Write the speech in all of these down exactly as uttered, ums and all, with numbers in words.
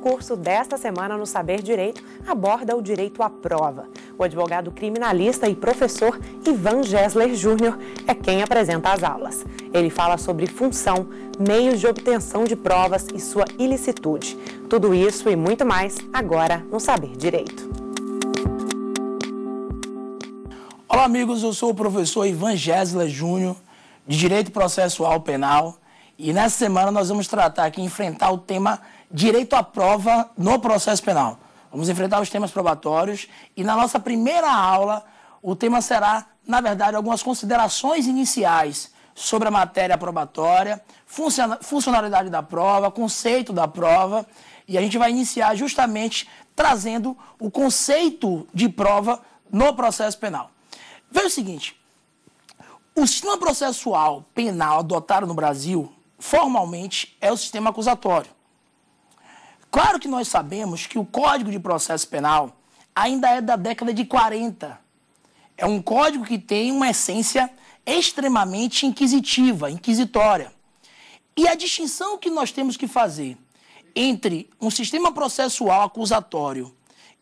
curso desta semana no Saber Direito aborda o direito à prova. O advogado criminalista e professor Ivan Jezler Júnior é quem apresenta as aulas. Ele fala sobre função, meios de obtenção de provas e sua ilicitude. Tudo isso e muito mais agora no Saber Direito. Olá amigos, eu sou o professor Ivan Jezler Júnior, de Direito Processual Penal, e nessa semana nós vamos tratar aqui, enfrentar o tema direito à prova no processo penal. Vamos enfrentar os temas probatórios e na nossa primeira aula o tema será, na verdade, algumas considerações iniciais sobre a matéria probatória, funcionalidade da prova, conceito da prova, e a gente vai iniciar justamente trazendo o conceito de prova no processo penal. Veja o seguinte, o sistema processual penal adotado no Brasil, formalmente, é o sistema acusatório. Claro que nós sabemos que o Código de Processo Penal ainda é da década de quarenta. É um código que tem uma essência extremamente inquisitiva, inquisitória. E a distinção que nós temos que fazer entre um sistema processual acusatório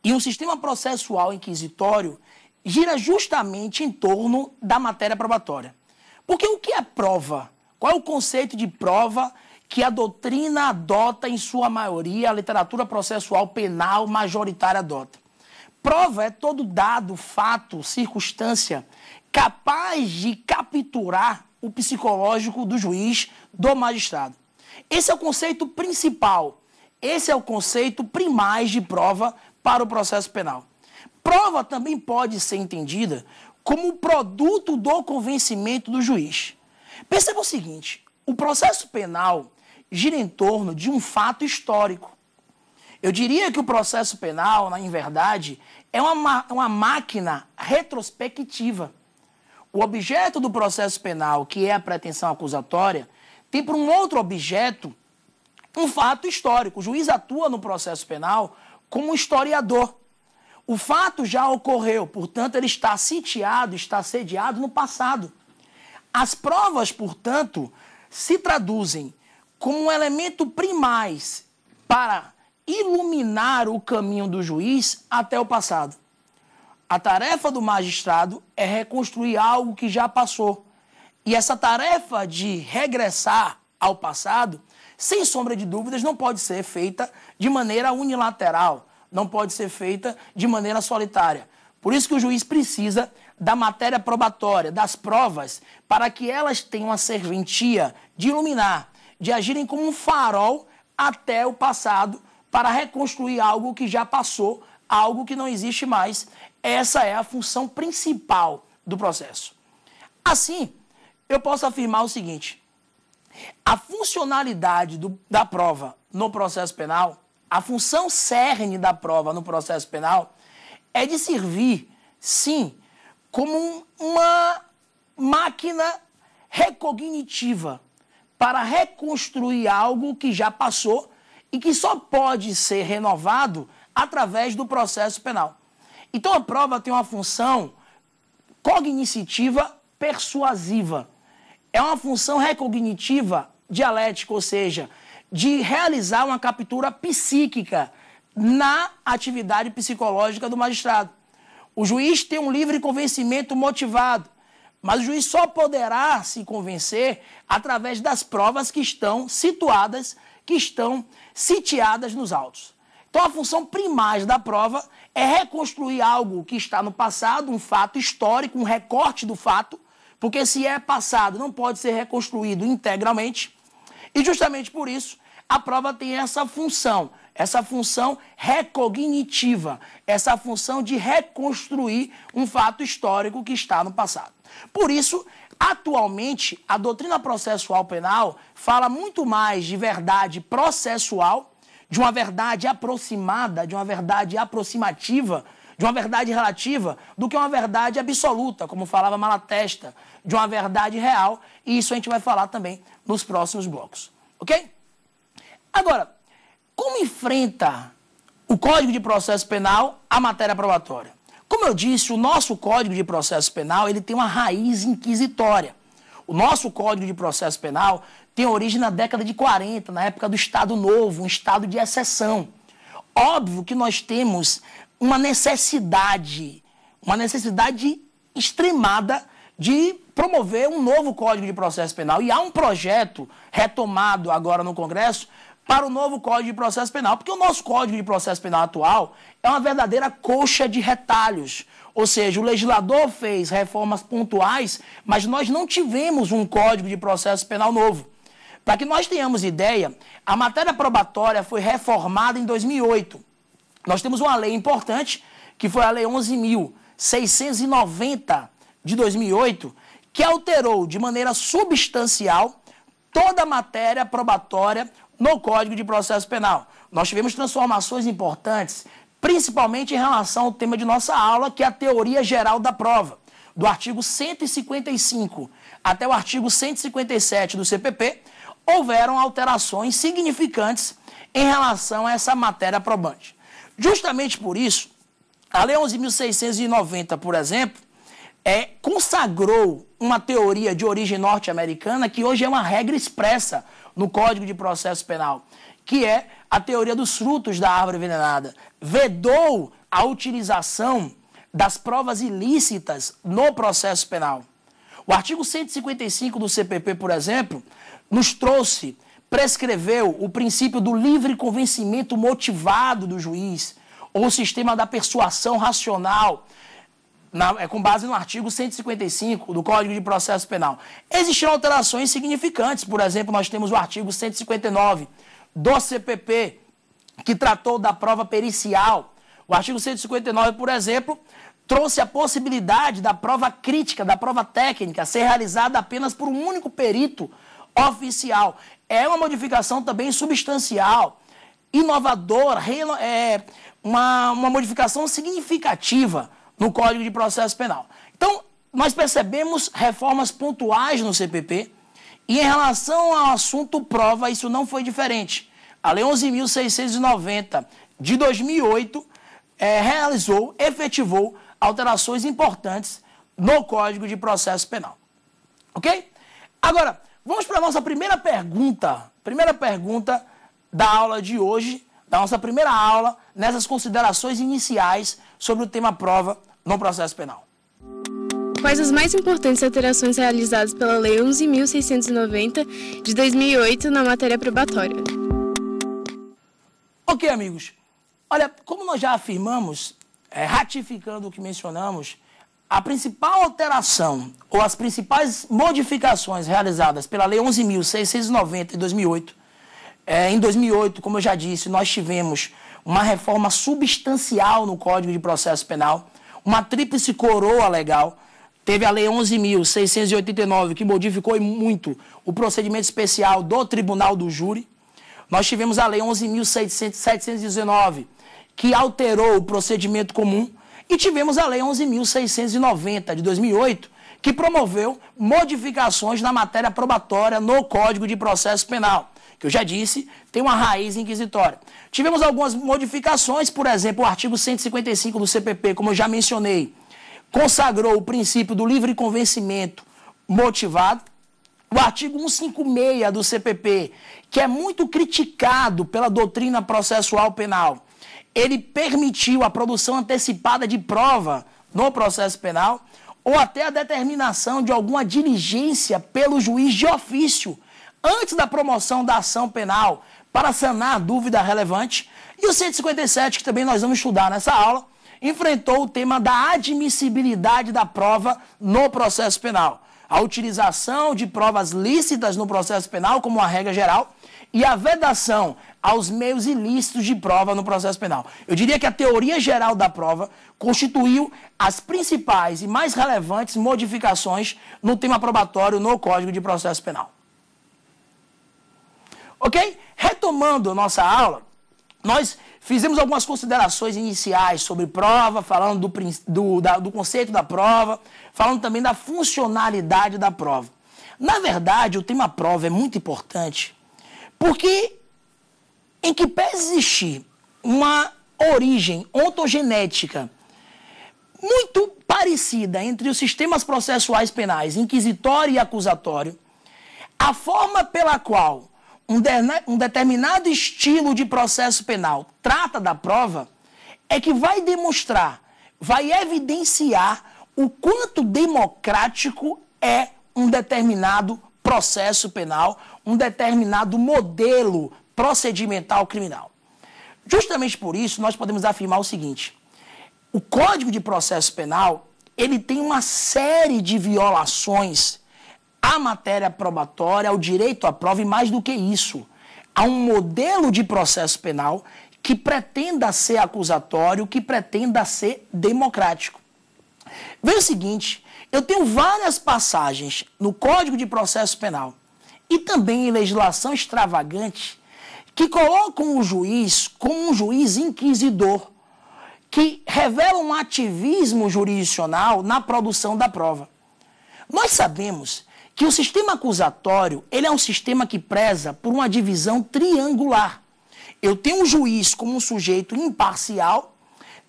e um sistema processual inquisitório gira justamente em torno da matéria probatória. Porque o que é prova? Qual é o conceito de prova que a doutrina adota, em sua maioria, a literatura processual penal majoritária adota? Prova é todo dado, fato, circunstância capaz de capturar o psicológico do juiz, do magistrado. Esse é o conceito principal, esse é o conceito primaz de prova para o processo penal. Prova também pode ser entendida como produto do convencimento do juiz. Perceba o seguinte, o processo penal gira em torno de um fato histórico. Eu diria que o processo penal, na verdade, é uma, uma máquina retrospectiva. O objeto do processo penal, que é a pretensão acusatória, tem por um outro objeto um fato histórico. O juiz atua no processo penal como um historiador. O fato já ocorreu, portanto, ele está sitiado, está sediado no passado. As provas, portanto, se traduzem como um elemento primaz para iluminar o caminho do juiz até o passado. A tarefa do magistrado é reconstruir algo que já passou. E essa tarefa de regressar ao passado, sem sombra de dúvidas, não pode ser feita de maneira unilateral. Não pode ser feita de maneira solitária. Por isso que o juiz precisa da matéria probatória, das provas, para que elas tenham a serventia de iluminar, de agirem como um farol até o passado, para reconstruir algo que já passou, algo que não existe mais. Essa é a função principal do processo. Assim, eu posso afirmar o seguinte, a funcionalidade do, da prova no processo penal, a função cerne da prova no processo penal é de servir, sim, como uma máquina recognitiva para reconstruir algo que já passou e que só pode ser renovado através do processo penal. Então, a prova tem uma função cognoscitiva persuasiva. É uma função recognitiva dialética, ou seja, de realizar uma captura psíquica na atividade psicológica do magistrado. O juiz tem um livre convencimento motivado, mas o juiz só poderá se convencer através das provas que estão situadas, que estão sitiadas nos autos. Então, a função primaz da prova é reconstruir algo que está no passado, um fato histórico, um recorte do fato, porque se é passado não pode ser reconstruído integralmente. E justamente por isso, a prova tem essa função, essa função recognitiva, essa função de reconstruir um fato histórico que está no passado. Por isso, atualmente, a doutrina processual penal fala muito mais de verdade processual, de uma verdade aproximada, de uma verdade aproximativa, de uma verdade relativa, do que uma verdade absoluta, como falava Malatesta, de uma verdade real, e isso a gente vai falar também nos próximos blocos, ok? Agora, como enfrenta o Código de Processo Penal a matéria probatória? Como eu disse, o nosso Código de Processo Penal ele tem uma raiz inquisitória. O nosso Código de Processo Penal tem origem na década de quarenta, na época do Estado Novo, um estado de exceção. Óbvio que nós temos uma necessidade, uma necessidade extremada de promover um novo Código de Processo Penal. E há um projeto retomado agora no Congresso para o novo Código de Processo Penal, porque o nosso Código de Processo Penal atual é uma verdadeira coxa de retalhos. Ou seja, o legislador fez reformas pontuais, mas nós não tivemos um Código de Processo Penal novo. Para que nós tenhamos ideia, a matéria probatória foi reformada em dois mil e oito. Nós temos uma lei importante, que foi a Lei onze mil seiscentos e noventa de dois mil e oito, que alterou de maneira substancial toda a matéria probatória no Código de Processo Penal. Nós tivemos transformações importantes, principalmente em relação ao tema de nossa aula, que é a teoria geral da prova, do artigo cento e cinquenta e cinco até o artigo cento e cinquenta e sete do C P P, houveram alterações significantes em relação a essa matéria probante. Justamente por isso, a Lei onze mil seiscentos e noventa, por exemplo, é, consagrou uma teoria de origem norte-americana que hoje é uma regra expressa no Código de Processo Penal, que é a teoria dos frutos da árvore envenenada. Vedou a utilização das provas ilícitas no processo penal. O artigo cento e cinquenta e cinco do C P P, por exemplo, nos trouxe, prescreveu o princípio do livre convencimento motivado do juiz, ou o sistema da persuasão racional, na, é com base no artigo cento e cinquenta e cinco do Código de Processo Penal. Existiram alterações significantes, por exemplo, nós temos o artigo cento e cinquenta e nove do C P P, que tratou da prova pericial. O artigo cento e cinquenta e nove, por exemplo, trouxe a possibilidade da prova crítica, da prova técnica, ser realizada apenas por um único perito oficial. É uma modificação também substancial, inovadora, é uma, uma modificação significativa no Código de Processo Penal. Então, nós percebemos reformas pontuais no C P P e em relação ao assunto prova, isso não foi diferente. A Lei onze mil seiscentos e noventa de dois mil e oito é, realizou, efetivou alterações importantes no Código de Processo Penal. Ok? Agora, vamos para a nossa primeira pergunta, primeira pergunta da aula de hoje, da nossa primeira aula, nessas considerações iniciais sobre o tema prova no processo penal. Quais as mais importantes alterações realizadas pela Lei onze mil seiscentos e noventa de dois mil e oito na matéria probatória? Ok, amigos. Olha, como nós já afirmamos, é, ratificando o que mencionamos, a principal alteração ou as principais modificações realizadas pela Lei onze mil seiscentos e noventa de dois mil e oito, é, em dois mil e oito, como eu já disse, nós tivemos uma reforma substancial no Código de Processo Penal, uma tríplice coroa legal. Teve a Lei onze mil seiscentos e oitenta e nove, que modificou e muito o procedimento especial do Tribunal do Júri. Nós tivemos a Lei onze mil setecentos e dezenove, que alterou o procedimento comum. E tivemos a Lei onze mil seiscentos e noventa, de dois mil e oito, que promoveu modificações na matéria probatória no Código de Processo Penal, que eu já disse, tem uma raiz inquisitória. Tivemos algumas modificações, por exemplo, o artigo cento e cinquenta e cinco do C P P, como eu já mencionei, consagrou o princípio do livre convencimento motivado. O artigo cento e cinquenta e seis do C P P, que é muito criticado pela doutrina processual penal, ele permitiu a produção antecipada de prova no processo penal ou até a determinação de alguma diligência pelo juiz de ofício antes da promoção da ação penal para sanar dúvida relevante. E o cento e cinquenta e sete, que também nós vamos estudar nessa aula, enfrentou o tema da admissibilidade da prova no processo penal. A utilização de provas lícitas no processo penal como uma regra geral e a vedação aos meios ilícitos de prova no processo penal. Eu diria que a teoria geral da prova constituiu as principais e mais relevantes modificações no tema probatório no Código de Processo Penal. Ok? Retomando nossa aula, nós fizemos algumas considerações iniciais sobre prova, falando do, do, da, do conceito da prova, falando também da funcionalidade da prova. Na verdade, o tema prova é muito importante, porque em que pese existir uma origem ontogenética muito parecida entre os sistemas processuais penais, inquisitório e acusatório, a forma pela qual um, de, um determinado estilo de processo penal trata da prova, é que vai demonstrar, vai evidenciar o quanto democrático é um determinado processo penal, um determinado modelo procedimental criminal. Justamente por isso, nós podemos afirmar o seguinte: o Código de Processo Penal, ele tem uma série de violações à matéria probatória, ao direito à prova, e mais do que isso, há um modelo de processo penal que pretenda ser acusatório, que pretenda ser democrático. Veja o seguinte, eu tenho várias passagens no Código de Processo Penal e também em legislação extravagante que colocam o juiz como um juiz inquisidor, que revelam um ativismo jurisdicional na produção da prova. Nós sabemos que o sistema acusatório, ele é um sistema que preza por uma divisão triangular. Eu tenho um juiz como um sujeito imparcial,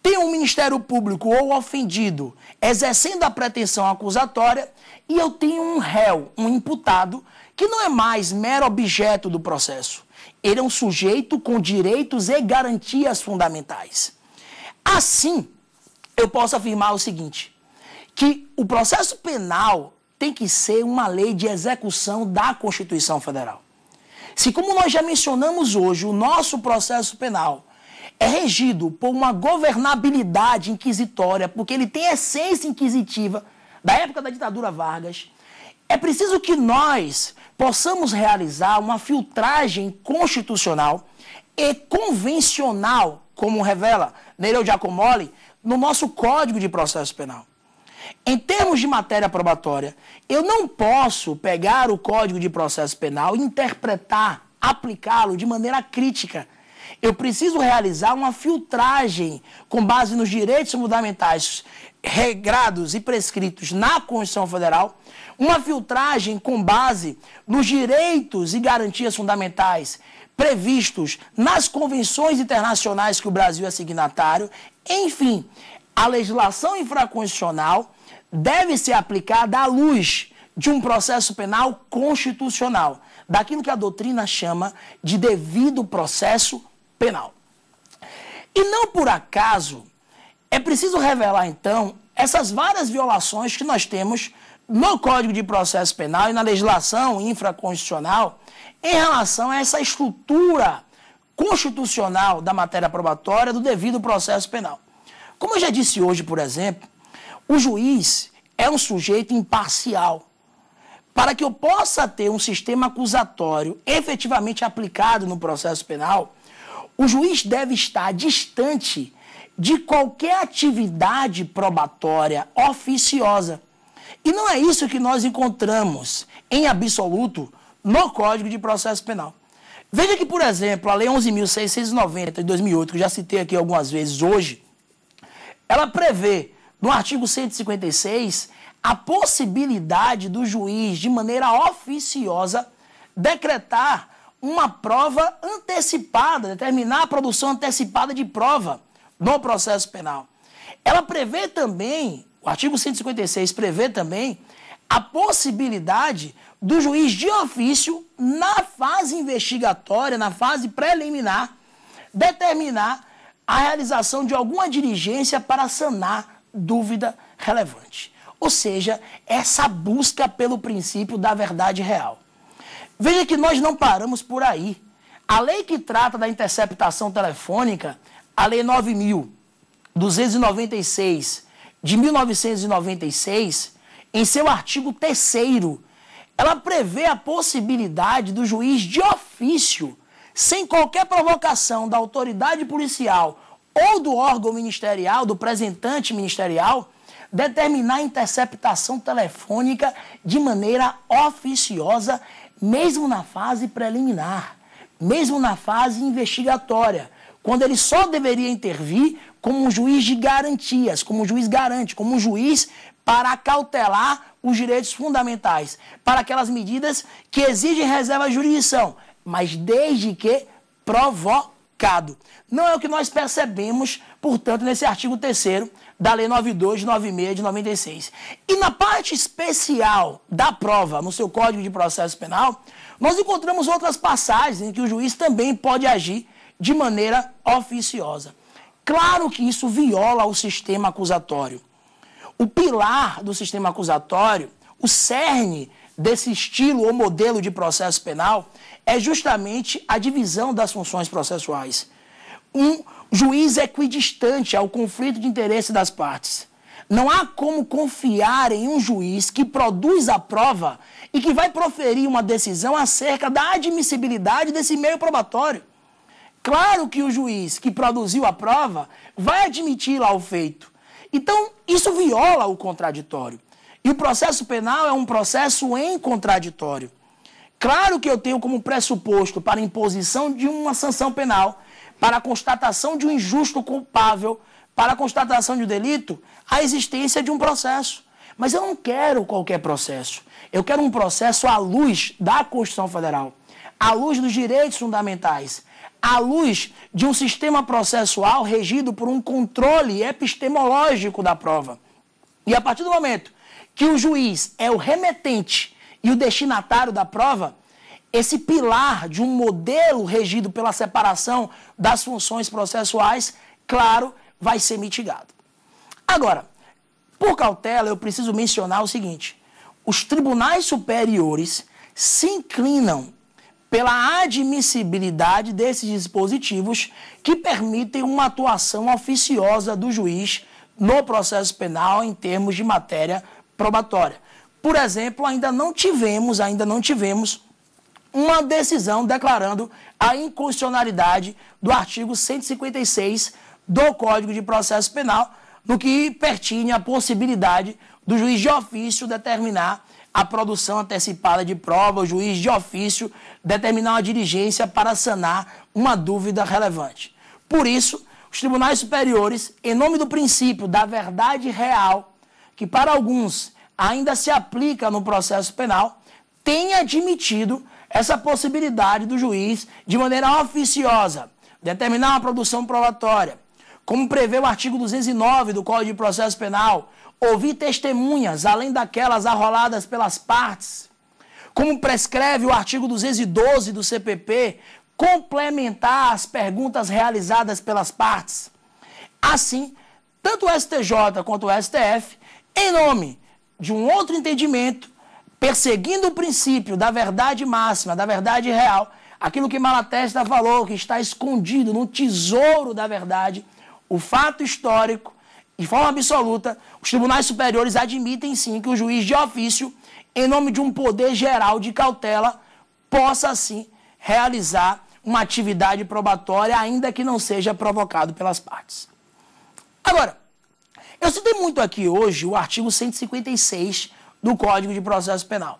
tenho um Ministério Público ou ofendido exercendo a pretensão acusatória e eu tenho um réu, um imputado, que não é mais mero objeto do processo. Ele é um sujeito com direitos e garantias fundamentais. Assim, eu posso afirmar o seguinte, que o processo penal tem que ser uma lei de execução da Constituição Federal. Se, como nós já mencionamos hoje, o nosso processo penal é regido por uma governabilidade inquisitória, porque ele tem essência inquisitiva da época da ditadura Vargas, é preciso que nós possamos realizar uma filtragem constitucional e convencional, como revela Nereu Giacomoli, no nosso Código de Processo Penal. Em termos de matéria probatória, eu não posso pegar o Código de Processo Penal e interpretar, aplicá-lo de maneira crítica. Eu preciso realizar uma filtragem com base nos direitos fundamentais regrados e prescritos na Constituição Federal, uma filtragem com base nos direitos e garantias fundamentais previstos nas convenções internacionais que o Brasil é signatário. Enfim, a legislação infraconstitucional deve ser aplicada à luz de um processo penal constitucional, daquilo que a doutrina chama de devido processo penal. E não por acaso, é preciso revelar, então, essas várias violações que nós temos no Código de Processo Penal e na legislação infraconstitucional em relação a essa estrutura constitucional da matéria probatória do devido processo penal. Como eu já disse hoje, por exemplo, o juiz é um sujeito imparcial. Para que eu possa ter um sistema acusatório efetivamente aplicado no processo penal, o juiz deve estar distante de qualquer atividade probatória oficiosa. E não é isso que nós encontramos em absoluto no Código de Processo Penal. Veja que, por exemplo, a Lei onze mil seiscentos e noventa, de dois mil e oito, que eu já citei aqui algumas vezes hoje, ela prevê, no artigo cento e cinquenta e seis, a possibilidade do juiz, de maneira oficiosa, decretar uma prova antecipada, determinar a produção antecipada de prova no processo penal. Ela prevê também, o artigo cento e cinquenta e seis prevê também, a possibilidade do juiz de ofício, na fase investigatória, na fase preliminar, determinar a realização de alguma diligência para sanar dúvida relevante. Ou seja, essa busca pelo princípio da verdade real. Veja que nós não paramos por aí. A lei que trata da interceptação telefônica, a Lei nove mil duzentos e noventa e seis, de mil novecentos e noventa e seis, em seu artigo terceiro, ela prevê a possibilidade do juiz de ofício, sem qualquer provocação da autoridade policial ou do órgão ministerial, do representante ministerial, determinar a interceptação telefônica de maneira oficiosa, mesmo na fase preliminar, mesmo na fase investigatória, quando ele só deveria intervir como um juiz de garantias, como um juiz garante, como um juiz para cautelar os direitos fundamentais, para aquelas medidas que exigem reserva à jurisdição, mas desde que provocadas. aplicado. Não é o que nós percebemos, portanto, nesse artigo terceiro da Lei nove mil duzentos e noventa e seis de noventa e seis. E na parte especial da prova, no seu Código de Processo Penal, nós encontramos outras passagens em que o juiz também pode agir de maneira oficiosa. Claro que isso viola o sistema acusatório. O pilar do sistema acusatório, o cerne desse estilo ou modelo de processo penal, é justamente a divisão das funções processuais. Um juiz equidistante ao conflito de interesse das partes. Não há como confiar em um juiz que produz a prova e que vai proferir uma decisão acerca da admissibilidade desse meio probatório. Claro que o juiz que produziu a prova vai admitir lá o feito. Então, isso viola o contraditório. E o processo penal é um processo em contraditório. Claro que eu tenho como pressuposto para a imposição de uma sanção penal, para a constatação de um injusto culpável, para a constatação de um delito, a existência de um processo. Mas eu não quero qualquer processo. Eu quero um processo à luz da Constituição Federal, à luz dos direitos fundamentais, à luz de um sistema processual regido por um controle epistemológico da prova. E a partir do momento que o juiz é o remetente e o destinatário da prova, esse pilar de um modelo regido pela separação das funções processuais, claro, vai ser mitigado. Agora, por cautela, eu preciso mencionar o seguinte: os tribunais superiores se inclinam pela admissibilidade desses dispositivos que permitem uma atuação oficiosa do juiz no processo penal em termos de matéria probatória. Por exemplo, ainda não tivemos, ainda não tivemos uma decisão declarando a inconstitucionalidade do artigo cento e cinquenta e seis do Código de Processo Penal, no que pertine à possibilidade do juiz de ofício determinar a produção antecipada de prova, o juiz de ofício determinar uma diligência para sanar uma dúvida relevante. Por isso, os tribunais superiores, em nome do princípio da verdade real, que para alguns ainda se aplica no processo penal, têm admitido essa possibilidade do juiz, de maneira oficiosa, determinar uma produção probatória, como prevê o artigo duzentos e nove do Código de Processo Penal, ouvir testemunhas, além daquelas arroladas pelas partes, como prescreve o artigo duzentos e doze do C P P, complementar as perguntas realizadas pelas partes. Assim, tanto o S T J quanto o S T F, em nome de um outro entendimento, perseguindo o princípio da verdade máxima, da verdade real, aquilo que Malatesta falou, que está escondido no tesouro da verdade, o fato histórico, de forma absoluta, os tribunais superiores admitem sim que o juiz de ofício, em nome de um poder geral de cautela, possa sim realizar uma atividade probatória, ainda que não seja provocado pelas partes. Agora, eu citei muito aqui hoje o artigo cento e cinquenta e seis do Código de Processo Penal.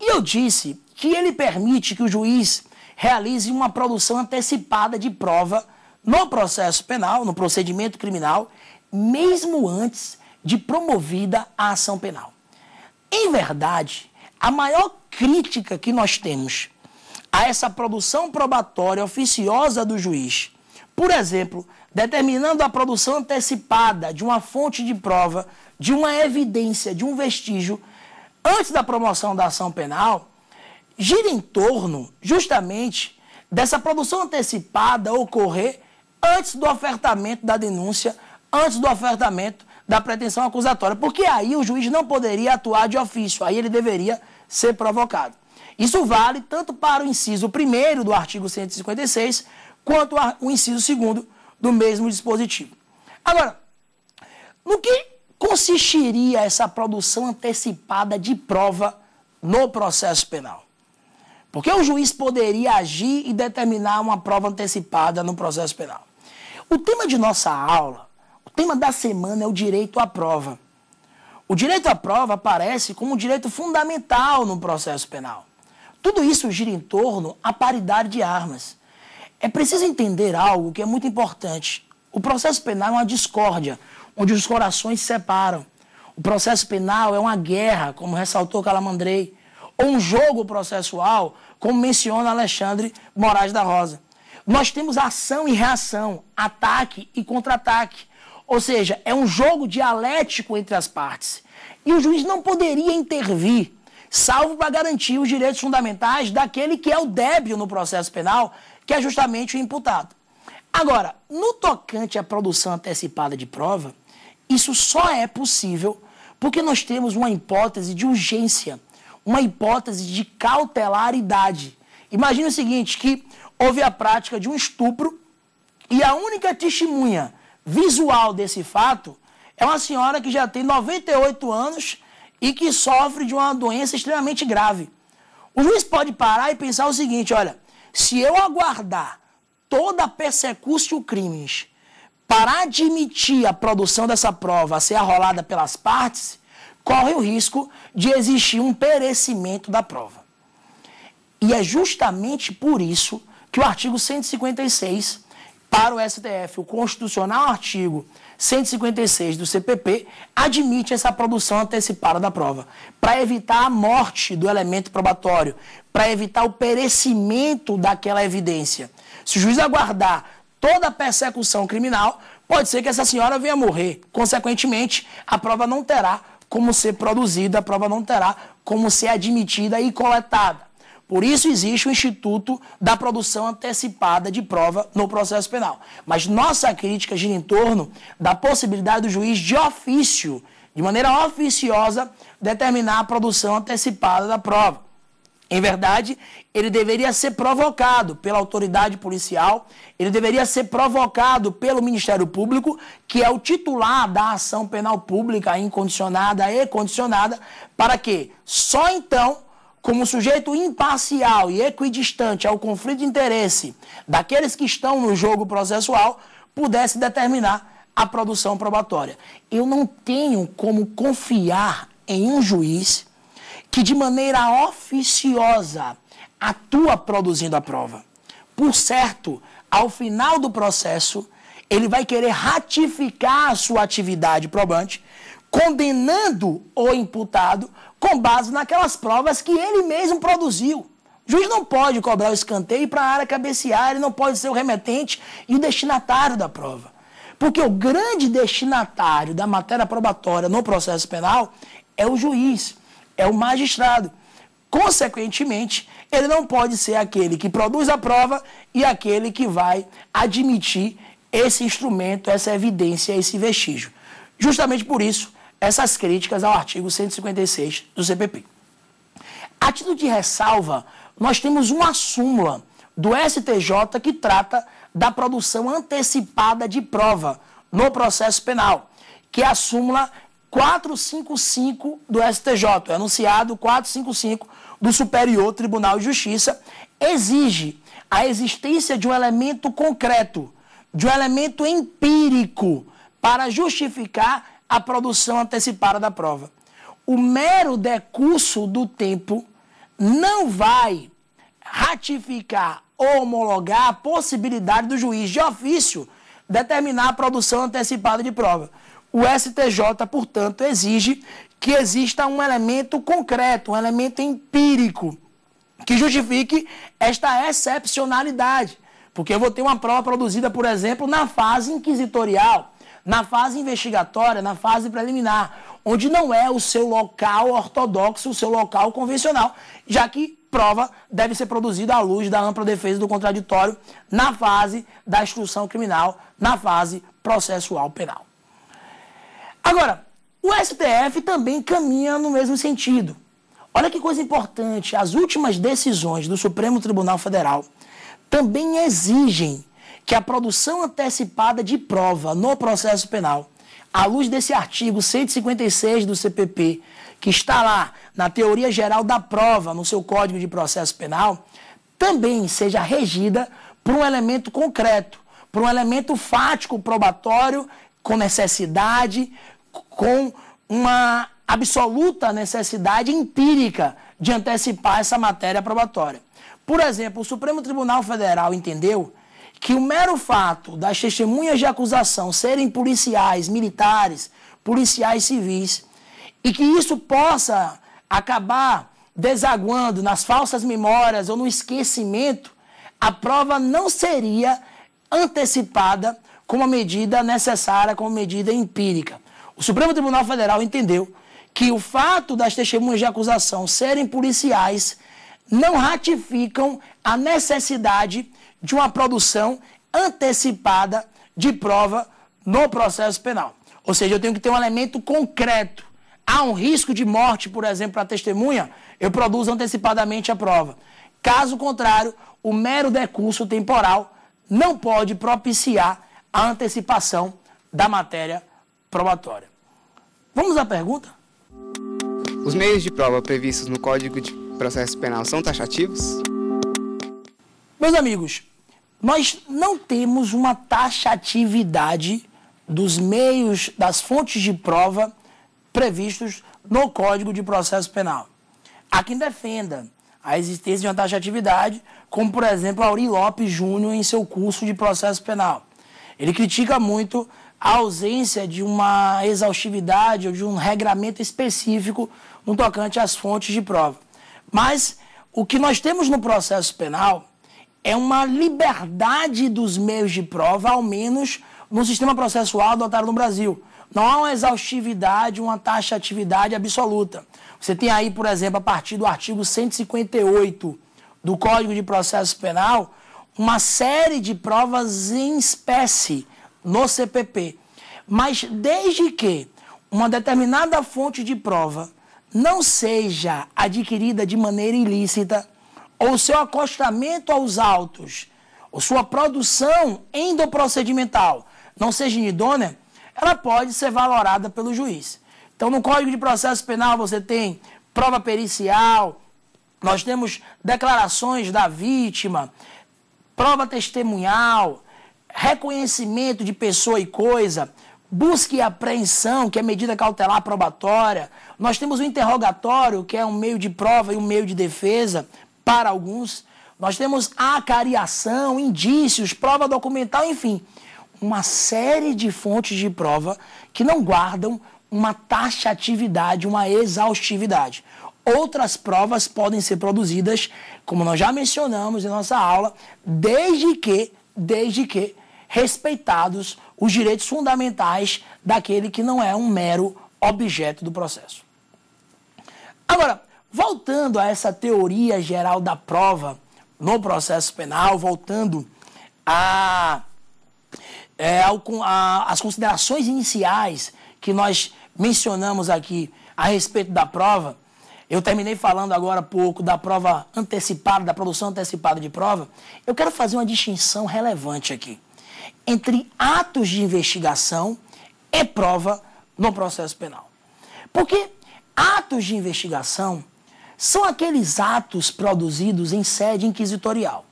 E eu disse que ele permite que o juiz realize uma produção antecipada de prova no processo penal, no procedimento criminal, mesmo antes de promovida a ação penal. Em verdade, a maior crítica que nós temos a essa produção probatória oficiosa do juiz, por exemplo, determinando a produção antecipada de uma fonte de prova, de uma evidência, de um vestígio, antes da promoção da ação penal, gira em torno justamente dessa produção antecipada ocorrer antes do ofertamento da denúncia, antes do ofertamento da pretensão acusatória, porque aí o juiz não poderia atuar de ofício, aí ele deveria ser provocado. Isso vale tanto para o inciso primeiro do artigo cento e cinquenta e seis, quanto ao inciso segundo do mesmo dispositivo. Agora, no que consistiria essa produção antecipada de prova no processo penal? Porque o juiz poderia agir e determinar uma prova antecipada no processo penal. O tema de nossa aula, o tema da semana é o direito à prova. O direito à prova aparece como um direito fundamental no processo penal. Tudo isso gira em torno à paridade de armas. É preciso entender algo que é muito importante. O processo penal é uma discórdia, onde os corações se separam. O processo penal é uma guerra, como ressaltou Calamandrei, ou um jogo processual, como menciona Alexandre Moraes da Rosa. Nós temos ação e reação, ataque e contra-ataque. Ou seja, é um jogo dialético entre as partes. E o juiz não poderia intervir, salvo para garantir os direitos fundamentais daquele que é o débil no processo penal, que é justamente o imputado. Agora, no tocante à produção antecipada de prova, isso só é possível porque nós temos uma hipótese de urgência, uma hipótese de cautelaridade. Imagine o seguinte, que houve a prática de um estupro e a única testemunha visual desse fato é uma senhora que já tem noventa e oito anos e que sofre de uma doença extremamente grave. O juiz pode parar e pensar o seguinte, olha, se eu aguardar toda a persecutio crimes para admitir a produção dessa prova a ser arrolada pelas partes, corre o risco de existir um perecimento da prova. E é justamente por isso que o artigo cento e cinquenta e seis para o S T F, o constitucional artigo cento e cinquenta e seis do C P P, admite essa produção antecipada da prova, para evitar a morte do elemento probatório, para evitar o perecimento daquela evidência. Se o juiz aguardar toda a persecução criminal, pode ser que essa senhora venha morrer. Consequentemente, a prova não terá como ser produzida, a prova não terá como ser admitida e coletada. Por isso existe o Instituto da Produção Antecipada de Prova no processo penal. Mas nossa crítica gira em torno da possibilidade do juiz de ofício, de maneira oficiosa, determinar a produção antecipada da prova. Em verdade, ele deveria ser provocado pela autoridade policial, ele deveria ser provocado pelo Ministério Público, que é o titular da ação penal pública incondicionada e condicionada, para que só então, como sujeito imparcial e equidistante ao conflito de interesse daqueles que estão no jogo processual, pudesse determinar a produção probatória. Eu não tenho como confiar em um juiz que de maneira oficiosa atua produzindo a prova. Por certo, ao final do processo, ele vai querer ratificar a sua atividade probante, condenando o imputado com base naquelas provas que ele mesmo produziu. O juiz não pode cobrar o escanteio para a área cabecear, ele não pode ser o remetente e o destinatário da prova. Porque o grande destinatário da matéria probatória no processo penal é o juiz, é o magistrado. Consequentemente, ele não pode ser aquele que produz a prova e aquele que vai admitir esse instrumento, essa evidência, esse vestígio. Justamente por isso, essas críticas ao artigo cento e cinquenta e seis do C P P. A título de ressalva, nós temos uma súmula do S T J que trata da produção antecipada de prova no processo penal, que é a súmula quatrocentos e cinquenta e cinco do S T J, é anunciado quatrocentos e cinquenta e cinco do Superior Tribunal de Justiça, exige a existência de um elemento concreto, de um elemento empírico, para justificar a produção antecipada da prova. O mero decurso do tempo não vai ratificar ou homologar a possibilidade do juiz de ofício determinar a produção antecipada de prova. O S T J, portanto, exige que exista um elemento concreto, um elemento empírico, que justifique esta excepcionalidade, porque eu vou ter uma prova produzida, por exemplo, na fase inquisitorial, na fase investigatória, na fase preliminar, onde não é o seu local ortodoxo, o seu local convencional, já que prova deve ser produzida à luz da ampla defesa do contraditório na fase da instrução criminal, na fase processual penal. Agora, o S T F também caminha no mesmo sentido. Olha que coisa importante, as últimas decisões do Supremo Tribunal Federal também exigem que a produção antecipada de prova no processo penal, à luz desse artigo cento e cinquenta e seis do C P P, que está lá na teoria geral da prova, no seu Código de Processo Penal, também seja regida por um elemento concreto, por um elemento fático probatório, com necessidade, com uma absoluta necessidade empírica de antecipar essa matéria probatória. Por exemplo, o Supremo Tribunal Federal entendeu que o mero fato das testemunhas de acusação serem policiais, militares, policiais civis, e que isso possa acabar desaguando nas falsas memórias ou no esquecimento, a prova não seria antecipada como medida necessária, como medida empírica. O Supremo Tribunal Federal entendeu que o fato das testemunhas de acusação serem policiais não ratificam a necessidade de uma produção antecipada de prova no processo penal. Ou seja, eu tenho que ter um elemento concreto. Há um risco de morte, por exemplo, para a testemunha, eu produzo antecipadamente a prova. Caso contrário, o mero decurso temporal não pode propiciar a antecipação da matéria probatória. Vamos à pergunta? Os meios de prova previstos no Código de Processo Penal são taxativos? Meus amigos, nós não temos uma taxatividade dos meios, das fontes de prova previstos no Código de Processo Penal. Há quem defenda a existência de uma taxatividade, como, por exemplo, Aury Lopes Júnior em seu curso de processo penal. Ele critica muito a ausência de uma exaustividade ou de um regramento específico no tocante às fontes de prova. Mas o que nós temos no processo penal é uma liberdade dos meios de prova, ao menos no sistema processual adotado no Brasil. Não há uma exaustividade, uma taxatividade absoluta. Você tem aí, por exemplo, a partir do artigo cento e cinquenta e oito do Código de Processo Penal, uma série de provas em espécie no C P P. Mas desde que uma determinada fonte de prova não seja adquirida de maneira ilícita, ou seu acostamento aos autos, ou sua produção endoprocedimental não seja inidônea, ela pode ser valorada pelo juiz. Então, no Código de Processo Penal, você tem prova pericial, nós temos declarações da vítima, prova testemunhal, reconhecimento de pessoa e coisa, busca e apreensão, que é medida cautelar probatória. Nós temos o interrogatório, que é um meio de prova e um meio de defesa, para alguns. Nós temos a acariação, indícios, prova documental, enfim, uma série de fontes de prova que não guardam uma taxatividade, uma exaustividade. Outras provas podem ser produzidas, como nós já mencionamos em nossa aula, desde que, desde que respeitados os direitos fundamentais daquele que não é um mero objeto do processo. Agora, voltando a essa teoria geral da prova no processo penal, voltando a... É, as considerações iniciais que nós mencionamos aqui a respeito da prova, eu terminei falando agora há pouco da prova antecipada, da produção antecipada de prova, eu quero fazer uma distinção relevante aqui entre atos de investigação e prova no processo penal. Porque atos de investigação são aqueles atos produzidos em sede inquisitorial.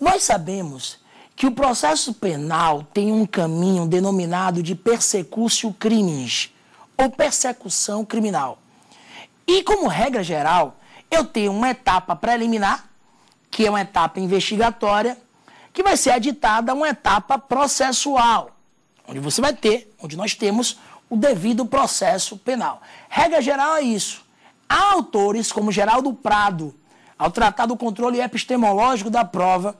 Nós sabemos que o processo penal tem um caminho denominado de persecutio criminis, ou persecução criminal. E, como regra geral, eu tenho uma etapa preliminar, que é uma etapa investigatória, que vai ser aditada a uma etapa processual, onde você vai ter, onde nós temos o devido processo penal. Regra geral é isso. Há autores, como Geraldo Prado, ao tratar do controle epistemológico da prova,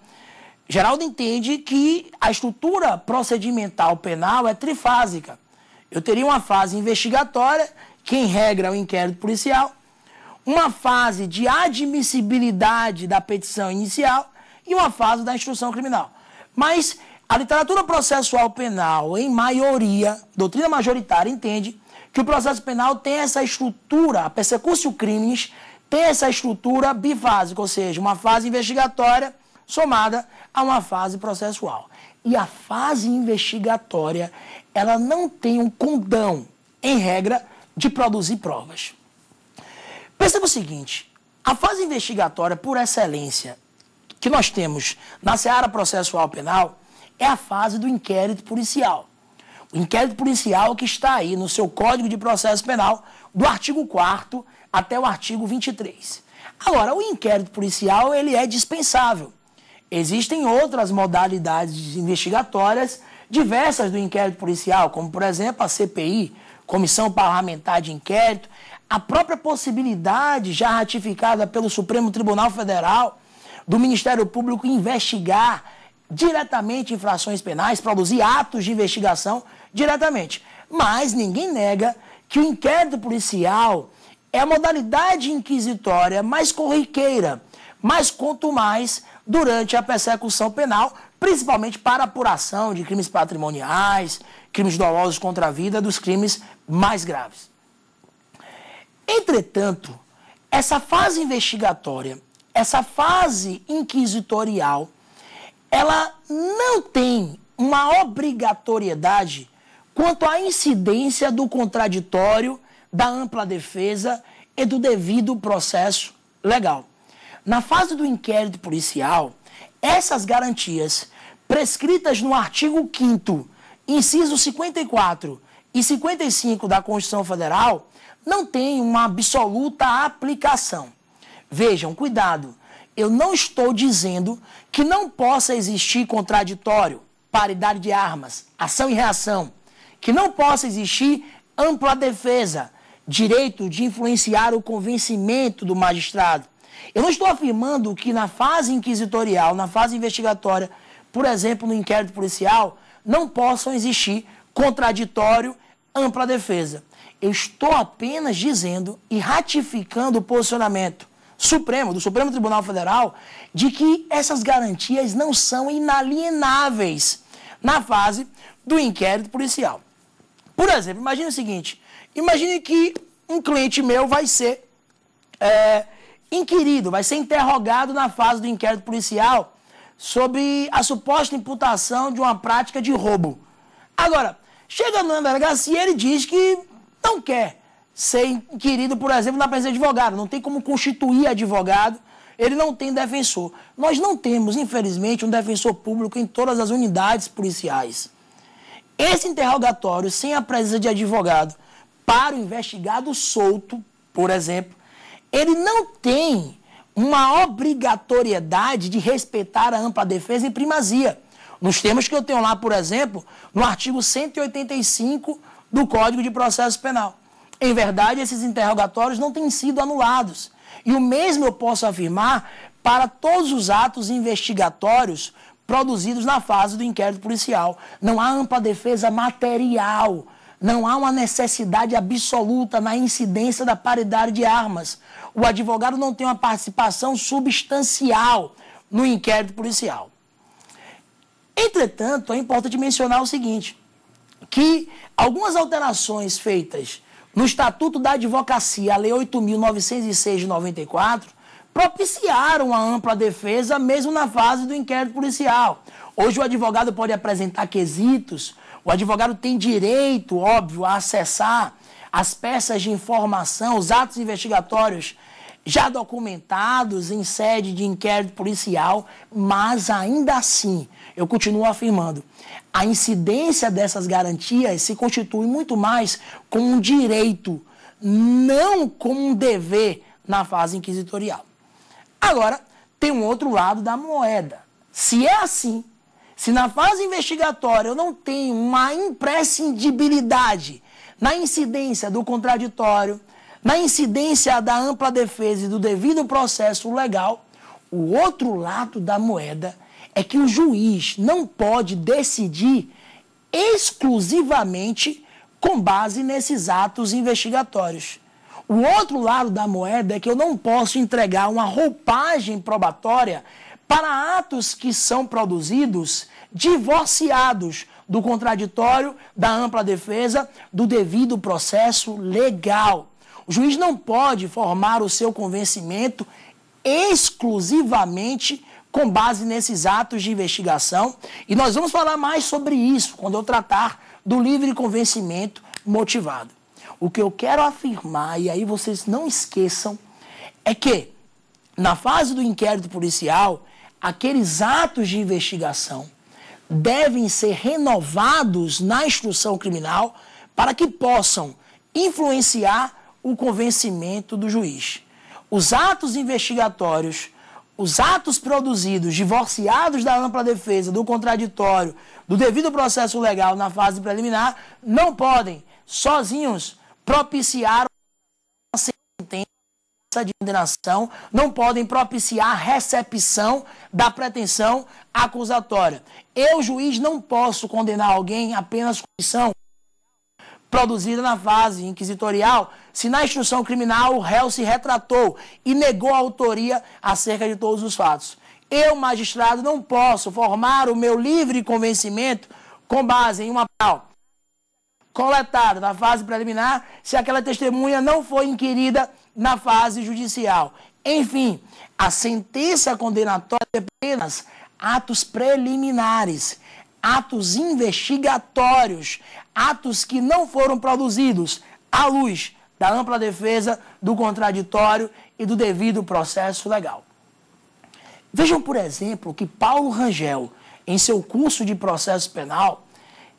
Geraldo entende que a estrutura procedimental penal é trifásica. Eu teria uma fase investigatória, que em regra é o inquérito policial, uma fase de admissibilidade da petição inicial e uma fase da instrução criminal. Mas a literatura processual penal, em maioria, doutrina majoritária, entende que o processo penal tem essa estrutura, a persecutio criminis, tem essa estrutura bifásica, ou seja, uma fase investigatória somada a uma fase processual. E a fase investigatória, ela não tem um condão, em regra, de produzir provas. Perceba o seguinte, a fase investigatória, por excelência, que nós temos na seara processual penal, é a fase do inquérito policial. O inquérito policial que está aí no seu Código de Processo Penal, do artigo quarto até o artigo vinte e três. Agora, o inquérito policial, ele é dispensável. Existem outras modalidades investigatórias diversas do inquérito policial, como, por exemplo, a C P I, Comissão Parlamentar de Inquérito, a própria possibilidade já ratificada pelo Supremo Tribunal Federal do Ministério Público investigar diretamente infrações penais, produzir atos de investigação diretamente. Mas ninguém nega que o inquérito policial é a modalidade inquisitória mais corriqueira, mais contumaz durante a persecução penal, principalmente para apuração de crimes patrimoniais, crimes dolosos contra a vida, dos crimes mais graves. Entretanto, essa fase investigatória, essa fase inquisitorial, ela não tem uma obrigatoriedade quanto à incidência do contraditório, da ampla defesa e do devido processo legal. Na fase do inquérito policial, essas garantias, prescritas no artigo quinto, inciso cinquenta e quatro e cinquenta e cinco da Constituição Federal, não têm uma absoluta aplicação. Vejam, cuidado, eu não estou dizendo que não possa existir contraditório, paridade de armas, ação e reação, que não possa existir ampla defesa, direito de influenciar o convencimento do magistrado. Eu não estou afirmando que na fase inquisitorial, na fase investigatória, por exemplo, no inquérito policial, não possam existir contraditório, ampla defesa. Eu estou apenas dizendo e ratificando o posicionamento Supremo, do Supremo Tribunal Federal, de que essas garantias não são inalienáveis na fase do inquérito policial. Por exemplo, imagine o seguinte, imagine que um cliente meu vai ser é, inquirido, vai ser interrogado na fase do inquérito policial sobre a suposta imputação de uma prática de roubo. Agora, chega na delegacia, ele diz que não quer ser inquirido, por exemplo, na presença de advogado, não tem como constituir advogado, ele não tem defensor. Nós não temos, infelizmente, um defensor público em todas as unidades policiais. Esse interrogatório, sem a presença de advogado, para o investigado solto, por exemplo, ele não tem uma obrigatoriedade de respeitar a ampla defesa e primazia. Nos termos que eu tenho lá, por exemplo, no artigo cento e oitenta e cinco do Código de Processo Penal. Em verdade, esses interrogatórios não têm sido anulados. E o mesmo eu posso afirmar para todos os atos investigatórios produzidos na fase do inquérito policial. Não há ampla defesa material, não há uma necessidade absoluta na incidência da paridade de armas. O advogado não tem uma participação substancial no inquérito policial. Entretanto, é importante mencionar o seguinte, que algumas alterações feitas no Estatuto da Advocacia, a Lei oito mil novecentos e seis de noventa e quatro, propiciaram a ampla defesa mesmo na fase do inquérito policial. Hoje o advogado pode apresentar quesitos, o advogado tem direito, óbvio, a acessar as peças de informação, os atos investigatórios já documentados em sede de inquérito policial, mas ainda assim, eu continuo afirmando, a incidência dessas garantias se constitui muito mais como um direito, não como um dever na fase inquisitorial. Agora, tem um outro lado da moeda. Se é assim, se na fase investigatória eu não tenho uma imprescindibilidade na incidência do contraditório, na incidência da ampla defesa e do devido processo legal, o outro lado da moeda é que o juiz não pode decidir exclusivamente com base nesses atos investigatórios. O outro lado da moeda é que eu não posso entregar uma roupagem probatória para atos que são produzidos divorciados do contraditório, da ampla defesa, do devido processo legal. O juiz não pode formar o seu convencimento exclusivamente com base nesses atos de investigação. E nós vamos falar mais sobre isso quando eu tratar do livre convencimento motivado. O que eu quero afirmar, e aí vocês não esqueçam, é que na fase do inquérito policial, aqueles atos de investigação devem ser renovados na instrução criminal para que possam influenciar o convencimento do juiz. Os atos investigatórios, os atos produzidos, divorciados da ampla defesa, do contraditório, do devido processo legal na fase preliminar, não podem, sozinhos, propiciar uma sentença de condenação não podem propiciar recepção da pretensão acusatória. Eu, juiz, não posso condenar alguém apenas com instrução produzida na fase inquisitorial, se na instrução criminal o réu se retratou e negou a autoria acerca de todos os fatos. Eu, magistrado, não posso formar o meu livre convencimento com base em uma prova coletada na fase preliminar, se aquela testemunha não foi inquirida na fase judicial. Enfim, a sentença condenatória é apenas atos preliminares, atos investigatórios, atos que não foram produzidos à luz da ampla defesa, do contraditório e do devido processo legal. Vejam, por exemplo, que Paulo Rangel, em seu curso de processo penal,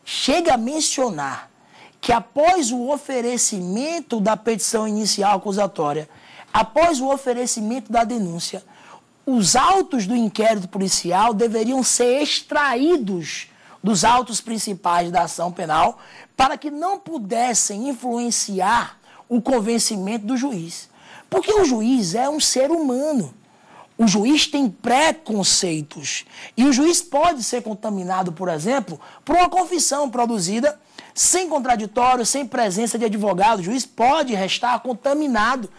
chega a mencionar que após o oferecimento da petição inicial acusatória, após o oferecimento da denúncia, os autos do inquérito policial deveriam ser extraídos dos autos principais da ação penal para que não pudessem influenciar o convencimento do juiz. Porque o juiz é um ser humano. O juiz tem preconceitos. E o juiz pode ser contaminado, por exemplo, por uma confissão produzida sem contraditório, sem presença de advogado. O juiz pode restar contaminado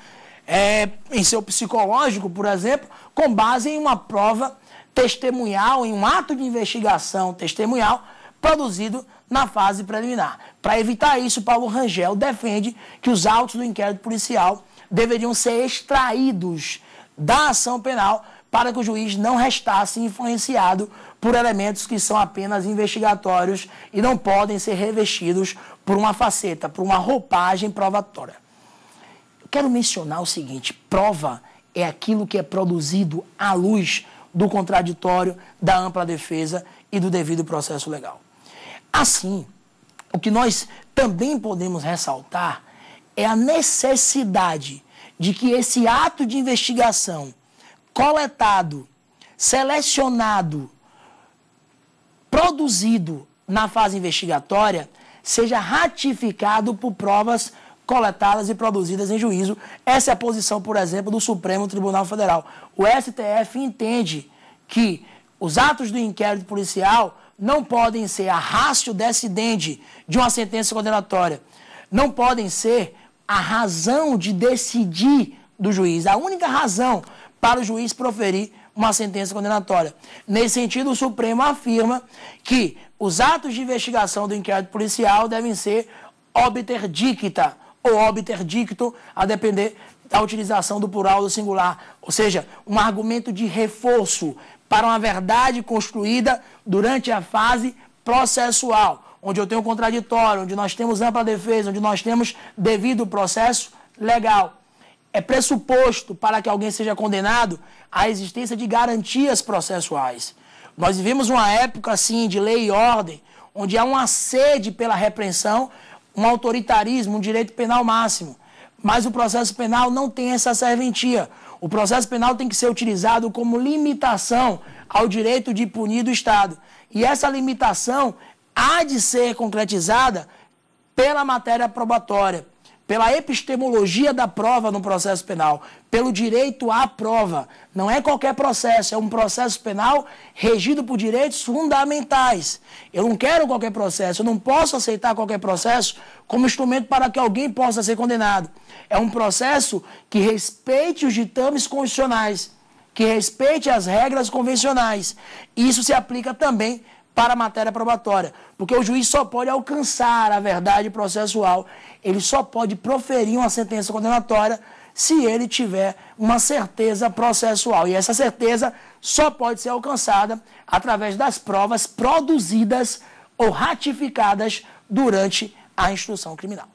é, em seu psicológico, por exemplo, com base em uma prova testemunhal, em um ato de investigação testemunhal produzido na fase preliminar. Para evitar isso, Paulo Rangel defende que os autos do inquérito policial deveriam ser extraídos da ação penal para que o juiz não restasse influenciado por elementos que são apenas investigatórios e não podem ser revestidos por uma faceta, por uma roupagem provatória. Eu quero mencionar o seguinte: prova é aquilo que é produzido à luz do contraditório, da ampla defesa e do devido processo legal. Assim, o que nós também podemos ressaltar é a necessidade de que esse ato de investigação coletado, selecionado, produzido na fase investigatória, seja ratificado por provas coletadas e produzidas em juízo. Essa é a posição, por exemplo, do Supremo Tribunal Federal. O S T F entende que os atos do inquérito policial não podem ser a ratio decidendi de uma sentença condenatória, não podem ser a razão de decidir do juiz, a única razão para o juiz proferir uma sentença condenatória. Nesse sentido, o Supremo afirma que os atos de investigação do inquérito policial devem ser obiter dicta ou obiter dicto, a depender da utilização do plural ou do singular, ou seja, um argumento de reforço para uma verdade construída durante a fase processual, onde eu tenho contraditório, onde nós temos ampla defesa, onde nós temos devido processo legal. É pressuposto para que alguém seja condenado a existência de garantias processuais. Nós vivemos uma época, assim, de lei e ordem, onde há uma sede pela repreensão, um autoritarismo, um direito penal máximo. Mas o processo penal não tem essa serventia. O processo penal tem que ser utilizado como limitação ao direito de punir do Estado. E essa limitação há de ser concretizada pela matéria probatória, pela epistemologia da prova no processo penal, pelo direito à prova. Não é qualquer processo, é um processo penal regido por direitos fundamentais. Eu não quero qualquer processo, eu não posso aceitar qualquer processo como instrumento para que alguém possa ser condenado. É um processo que respeite os ditames constitucionais, que respeite as regras convencionais. Isso se aplica também para a matéria probatória, porque o juiz só pode alcançar a verdade processual, ele só pode proferir uma sentença condenatória se ele tiver uma certeza processual. E essa certeza só pode ser alcançada através das provas produzidas ou ratificadas durante a instrução criminal.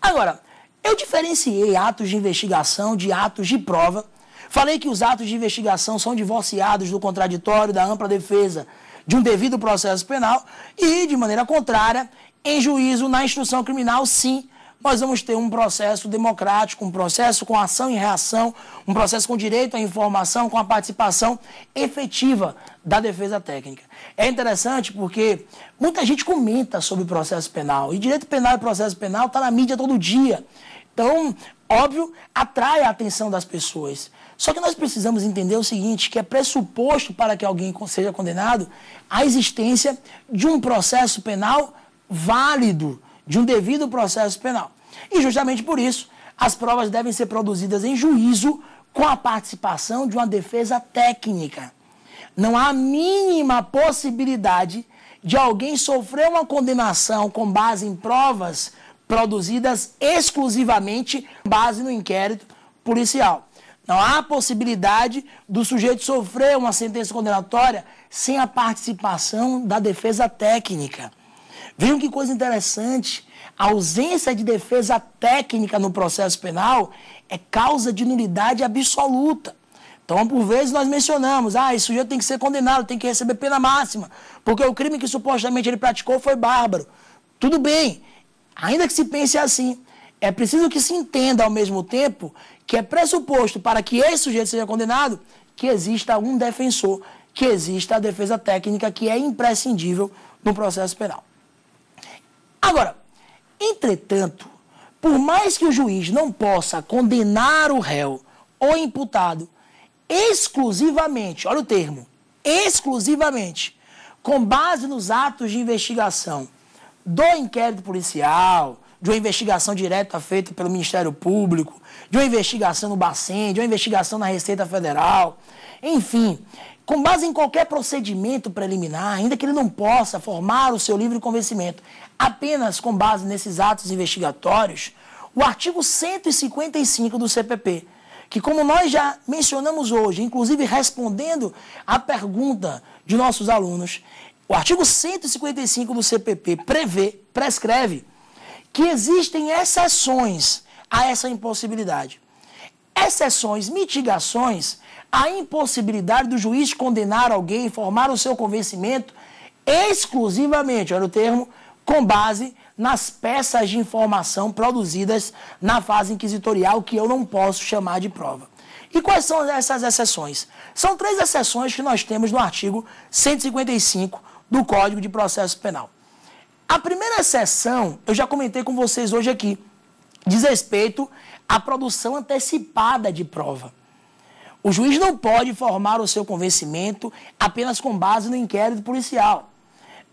Agora, eu diferenciei atos de investigação de atos de prova. Falei que os atos de investigação são divorciados do contraditório, da ampla defesa, de um devido processo penal e, de maneira contrária, em juízo, na instrução criminal, sim, nós vamos ter um processo democrático, um processo com ação e reação, um processo com direito à informação, com a participação efetiva da defesa técnica. É interessante porque muita gente comenta sobre processo penal, e direito penal e processo penal está na mídia todo dia. Então, óbvio, atrai a atenção das pessoas. Só que nós precisamos entender o seguinte, que é pressuposto para que alguém seja condenado a existência de um processo penal válido, de um devido processo penal. E justamente por isso, as provas devem ser produzidas em juízo com a participação de uma defesa técnica. Não há a mínima possibilidade de alguém sofrer uma condenação com base em provas produzidas exclusivamente com base no inquérito policial. Não há possibilidade do sujeito sofrer uma sentença condenatória sem a participação da defesa técnica. Vejam que coisa interessante, a ausência de defesa técnica no processo penal é causa de nulidade absoluta. Então, por vezes, nós mencionamos, ah, esse sujeito tem que ser condenado, tem que receber pena máxima, porque o crime que supostamente ele praticou foi bárbaro. Tudo bem, ainda que se pense assim, é preciso que se entenda ao mesmo tempo que é pressuposto para que esse sujeito seja condenado que exista um defensor, que exista a defesa técnica que é imprescindível no processo penal. Agora, entretanto, por mais que o juiz não possa condenar o réu ou imputado exclusivamente, olha o termo, exclusivamente, com base nos atos de investigação do inquérito policial, de uma investigação direta feita pelo Ministério Público, de uma investigação no Bacen, de uma investigação na Receita Federal, enfim, com base em qualquer procedimento preliminar, ainda que ele não possa formar o seu livre convencimento, apenas com base nesses atos investigatórios, o artigo cento e cinquenta e cinco do C P P, que como nós já mencionamos hoje, inclusive respondendo a pergunta de nossos alunos, o artigo cento e cinquenta e cinco do C P P prevê, prescreve, que existem exceções a essa impossibilidade. Exceções, mitigações, à impossibilidade do juiz condenar alguém e formar o seu convencimento exclusivamente, olha o termo, com base nas peças de informação produzidas na fase inquisitorial que eu não posso chamar de prova. E quais são essas exceções? São três exceções que nós temos no artigo cento e cinquenta e cinco do Código de Processo Penal. A primeira exceção, eu já comentei com vocês hoje aqui, diz respeito à produção antecipada de prova. O juiz não pode formar o seu convencimento apenas com base no inquérito policial.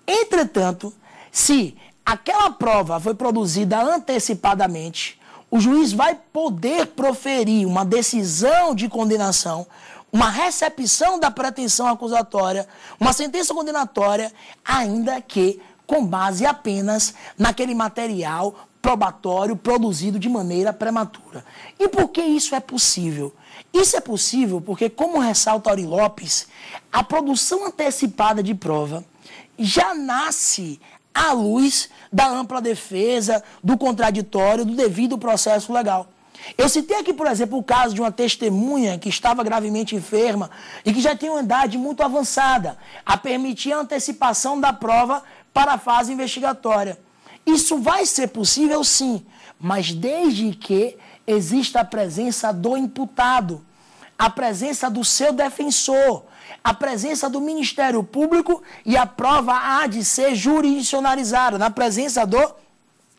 Entretanto, se aquela prova foi produzida antecipadamente, o juiz vai poder proferir uma decisão de condenação, uma recepção da pretensão acusatória, uma sentença condenatória, ainda que com base apenas naquele material probatório produzido de maneira prematura. E por que isso é possível? Isso é possível porque, como ressalta Aury Lopes, a produção antecipada de prova já nasce à luz da ampla defesa, do contraditório, do devido processo legal. Eu citei aqui, por exemplo, o caso de uma testemunha que estava gravemente enferma e que já tem uma idade muito avançada a permitir a antecipação da prova para a fase investigatória. Isso vai ser possível, sim, mas desde que exista a presença do imputado, a presença do seu defensor, a presença do Ministério Público e a prova há de ser jurisdicionalizada na presença do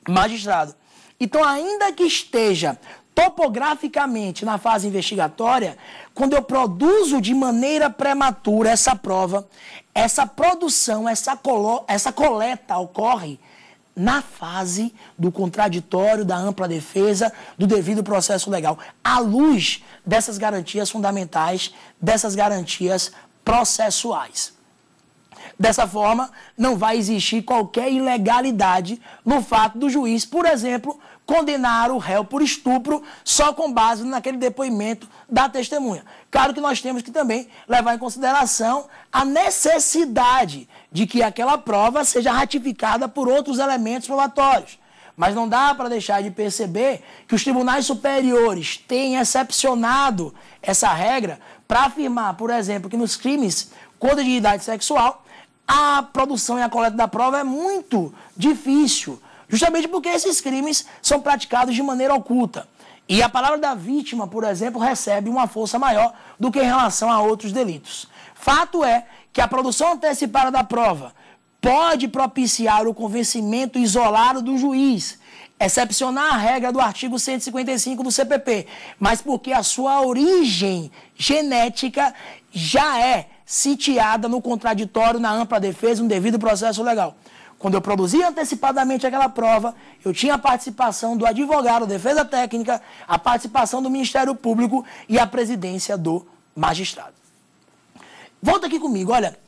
magistrado. Então, ainda que esteja topograficamente na fase investigatória, quando eu produzo de maneira prematura essa prova, essa produção, essa, colo- essa coleta ocorre na fase do contraditório, da ampla defesa, do devido processo legal, à luz dessas garantias fundamentais, dessas garantias processuais. Dessa forma, não vai existir qualquer ilegalidade no fato do juiz, por exemplo, condenar o réu por estupro só com base naquele depoimento da testemunha. Claro que nós temos que também levar em consideração a necessidade de que aquela prova seja ratificada por outros elementos probatórios. Mas não dá para deixar de perceber que os tribunais superiores têm excepcionado essa regra para afirmar, por exemplo, que nos crimes contra a dignidade sexual, a produção e a coleta da prova é muito difícil, justamente porque esses crimes são praticados de maneira oculta. E a palavra da vítima, por exemplo, recebe uma força maior do que em relação a outros delitos. Fato é que a produção antecipada da prova pode propiciar o convencimento isolado do juiz, excepcionar a regra do artigo cento e cinquenta e cinco do C P P, mas porque a sua origem genética já é sitiada no contraditório, na ampla defesa, no devido processo legal. Quando eu produzi antecipadamente aquela prova, eu tinha a participação do advogado, defesa técnica, a participação do Ministério Público e a presidência do magistrado. Volta aqui comigo, olha,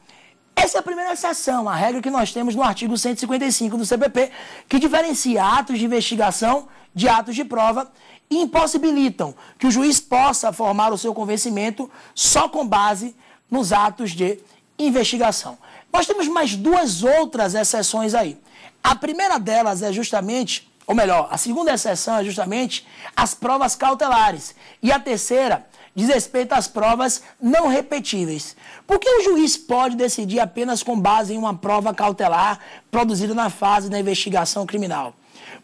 essa é a primeira exceção, a regra que nós temos no artigo cento e cinquenta e cinco do C P P, que diferencia atos de investigação de atos de prova e impossibilitam que o juiz possa formar o seu convencimento só com base nos atos de investigação. Nós temos mais duas outras exceções aí. A primeira delas é justamente, ou melhor, a segunda exceção é justamente as provas cautelares. E a terceira diz respeito às provas não repetíveis. Por que o juiz pode decidir apenas com base em uma prova cautelar produzida na fase da investigação criminal?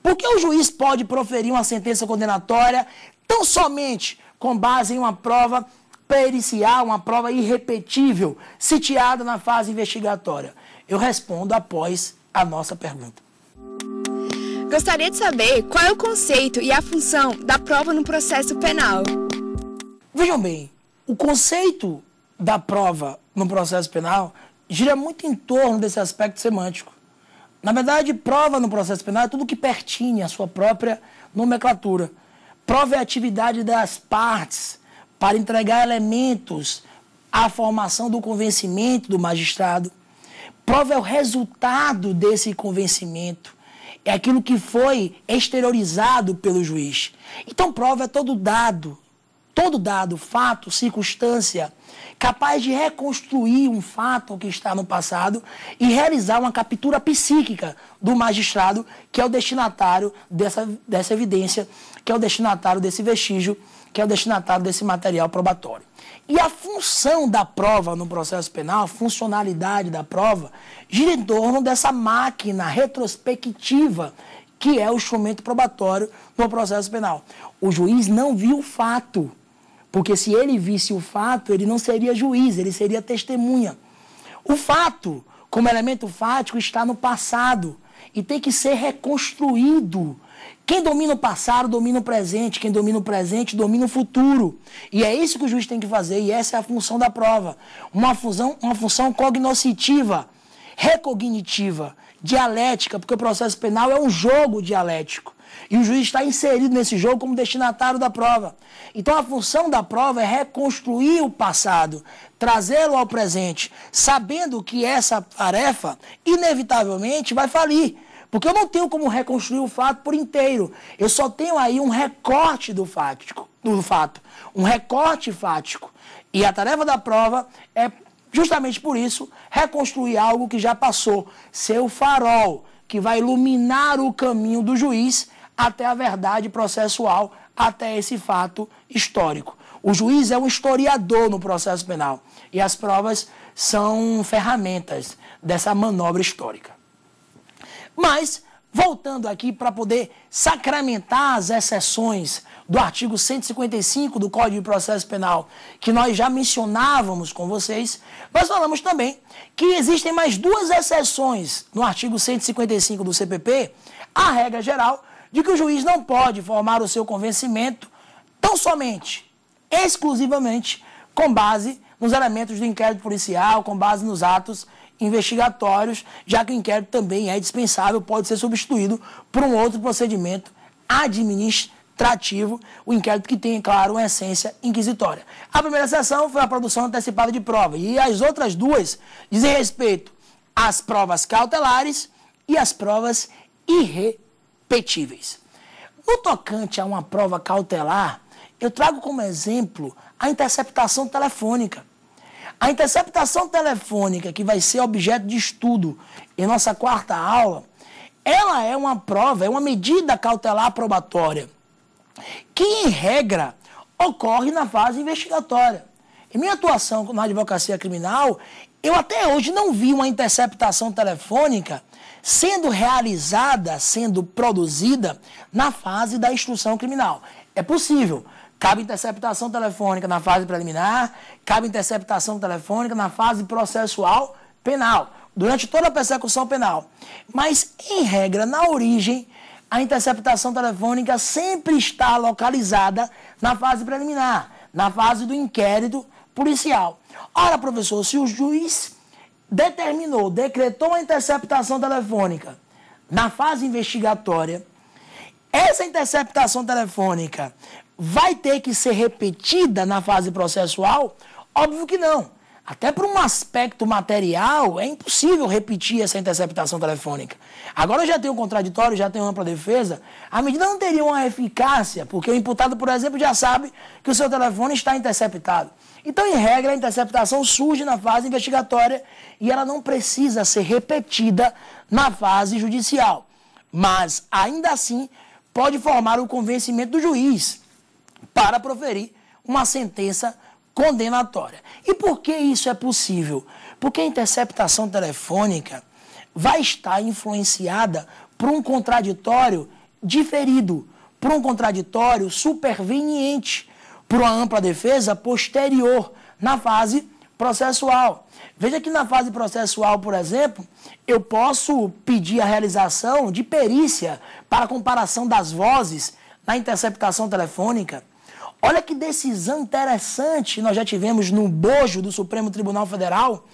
Por que o juiz pode proferir uma sentença condenatória tão somente com base em uma prova pericial, uma prova irrepetível, sitiada na fase investigatória? Eu respondo após a nossa pergunta. Gostaria de saber qual é o conceito e a função da prova no processo penal. Vejam bem, o conceito da prova no processo penal gira muito em torno desse aspecto semântico. Na verdade, prova no processo penal é tudo que pertine à sua própria nomenclatura. Prova é a atividade das partes para entregar elementos à formação do convencimento do magistrado. Prova é o resultado desse convencimento, é aquilo que foi exteriorizado pelo juiz. Então, prova é todo dado, todo dado, fato, circunstância, capaz de reconstruir um fato que está no passado e realizar uma captura psíquica do magistrado, que é o destinatário dessa, dessa evidência, que é o destinatário desse vestígio, que é o destinatário desse material probatório. E a função da prova no processo penal, a funcionalidade da prova, gira em torno dessa máquina retrospectiva que é o instrumento probatório no processo penal. O juiz não viu o fato, porque se ele visse o fato, ele não seria juiz, ele seria testemunha. O fato, como elemento fático, está no passado e tem que ser reconstruído. Quem domina o passado, domina o presente. Quem domina o presente, domina o futuro. E é isso que o juiz tem que fazer, e essa é a função da prova. Uma função, uma função cognoscitiva, recognitiva, dialética, porque o processo penal é um jogo dialético. E o juiz está inserido nesse jogo como destinatário da prova. Então a função da prova é reconstruir o passado, trazê-lo ao presente, sabendo que essa tarefa, inevitavelmente, vai falir. Porque eu não tenho como reconstruir o fato por inteiro. Eu só tenho aí um recorte do, fático, do fato. Um recorte fático. E a tarefa da prova é, justamente por isso, reconstruir algo que já passou. Ser o farol que vai iluminar o caminho do juiz até a verdade processual, até esse fato histórico. O juiz é um historiador no processo penal. E as provas são ferramentas dessa manobra histórica. Mas, voltando aqui para poder sacramentar as exceções do artigo cento e cinquenta e cinco do Código de Processo Penal, que nós já mencionávamos com vocês, nós falamos também que existem mais duas exceções no artigo cento e cinquenta e cinco do C P P, a regra geral de que o juiz não pode formar o seu convencimento tão somente, exclusivamente, com base nos elementos do inquérito policial, com base nos atos investigatórios, já que o inquérito também é dispensável, pode ser substituído por um outro procedimento administrativo, o inquérito que tem, claro, uma essência inquisitória. A primeira exceção foi a produção antecipada de prova, e as outras duas dizem respeito às provas cautelares e às provas irrepetíveis. No tocante a uma prova cautelar, eu trago como exemplo a interceptação telefônica. A interceptação telefônica, que vai ser objeto de estudo em nossa quarta aula, ela é uma prova, é uma medida cautelar probatória, que, em regra, ocorre na fase investigatória. Em minha atuação na advocacia criminal, eu até hoje não vi uma interceptação telefônica sendo realizada, sendo produzida na fase da instrução criminal. É possível. Cabe interceptação telefônica na fase preliminar, cabe interceptação telefônica na fase processual penal, durante toda a persecução penal. Mas, em regra, na origem, a interceptação telefônica sempre está localizada na fase preliminar, na fase do inquérito policial. Ora, professor, se o juiz determinou, decretou a interceptação telefônica na fase investigatória, essa interceptação telefônica vai ter que ser repetida na fase processual? Óbvio que não. Até por um aspecto material, é impossível repetir essa interceptação telefônica. Agora eu já tenho um contraditório, já tenho ampla defesa. A medida não teria uma eficácia, porque o imputado, por exemplo, já sabe que o seu telefone está interceptado. Então, em regra, a interceptação surge na fase investigatória e ela não precisa ser repetida na fase judicial. Mas, ainda assim, pode formar o convencimento do juiz para proferir uma sentença condenatória. E por que isso é possível? Porque a interceptação telefônica vai estar influenciada por um contraditório diferido, por um contraditório superveniente, por uma ampla defesa posterior na fase processual. Veja que na fase processual, por exemplo, eu posso pedir a realização de perícia para comparação das vozes na interceptação telefônica. Olha que decisão interessante nós já tivemos no bojo do Supremo Tribunal Federal,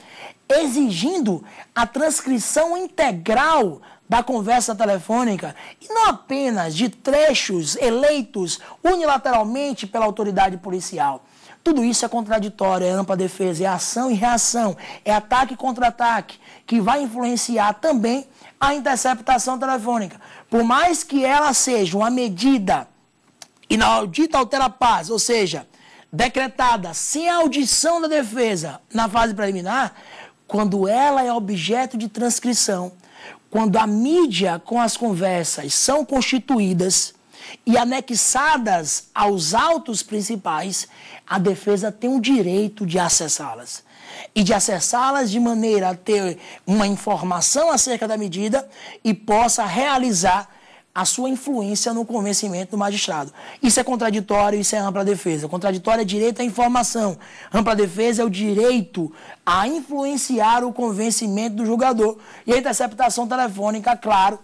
exigindo a transcrição integral da conversa telefônica, e não apenas de trechos eleitos unilateralmente pela autoridade policial. Tudo isso é contraditório, é ampla defesa, é ação e reação, é ataque contra ataque, que vai influenciar também a interceptação telefônica. Por mais que ela seja uma medida inaudita altera a paz, ou seja, decretada sem audição da defesa na fase preliminar, quando ela é objeto de transcrição, quando a mídia com as conversas são constituídas e anexadas aos autos principais, a defesa tem o direito de acessá-las. E de acessá-las de maneira a ter uma informação acerca da medida e possa realizar a sua influência no convencimento do magistrado. Isso é contraditório, isso é ampla defesa. Contraditório é direito à informação. Ampla defesa é o direito a influenciar o convencimento do julgador. E a interceptação telefônica, claro,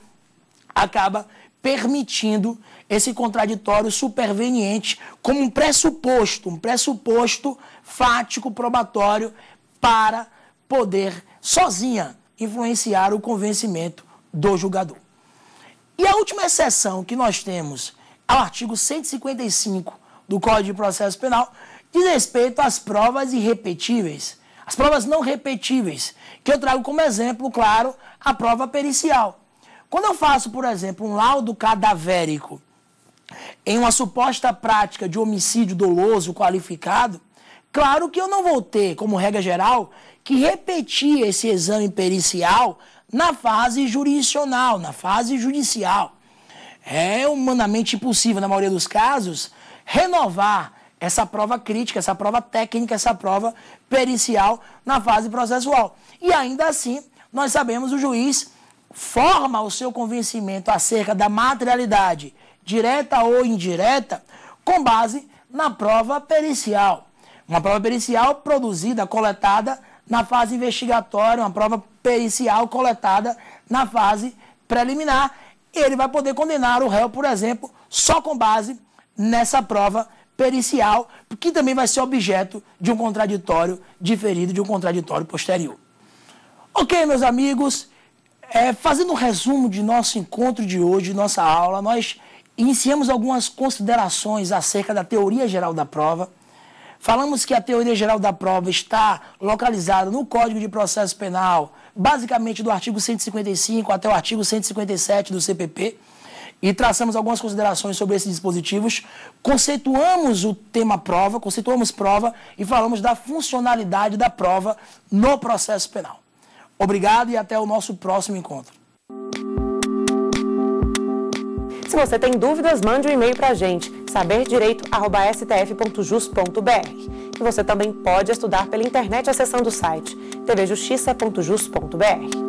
acaba permitindo esse contraditório superveniente como um pressuposto, um pressuposto fático, probatório, para poder, sozinha, influenciar o convencimento do julgador. E a última exceção que nós temos ao artigo cento e cinquenta e cinco do Código de Processo Penal diz respeito às provas irrepetíveis, às provas não repetíveis, que eu trago como exemplo, claro, a prova pericial. Quando eu faço, por exemplo, um laudo cadavérico em uma suposta prática de homicídio doloso qualificado, claro que eu não vou ter, como regra geral, que repetir esse exame pericial na fase jurisdicional, na fase judicial. É humanamente impossível, na maioria dos casos, renovar essa prova crítica, essa prova técnica, essa prova pericial na fase processual. E ainda assim, nós sabemos que o juiz forma o seu convencimento acerca da materialidade, direta ou indireta, com base na prova pericial. Uma prova pericial produzida, coletada na fase investigatória, uma prova pericial coletada na fase preliminar. Ele vai poder condenar o réu, por exemplo, só com base nessa prova pericial, que também vai ser objeto de um contraditório diferido, de um contraditório posterior. Ok, meus amigos, é, fazendo um resumo de nosso encontro de hoje, de nossa aula, nós iniciamos algumas considerações acerca da teoria geral da prova. Falamos que a teoria geral da prova está localizada no Código de Processo Penal, basicamente do artigo cento e cinquenta e cinco até o artigo cento e cinquenta e sete do C P P, e traçamos algumas considerações sobre esses dispositivos, conceituamos o tema prova, conceituamos prova e falamos da funcionalidade da prova no processo penal. Obrigado e até o nosso próximo encontro. Se você tem dúvidas, mande um e-mail para a gente, saber direito arroba s t f ponto jus ponto b r. E você também pode estudar pela internet acessando o site t v justiça ponto jus ponto b r.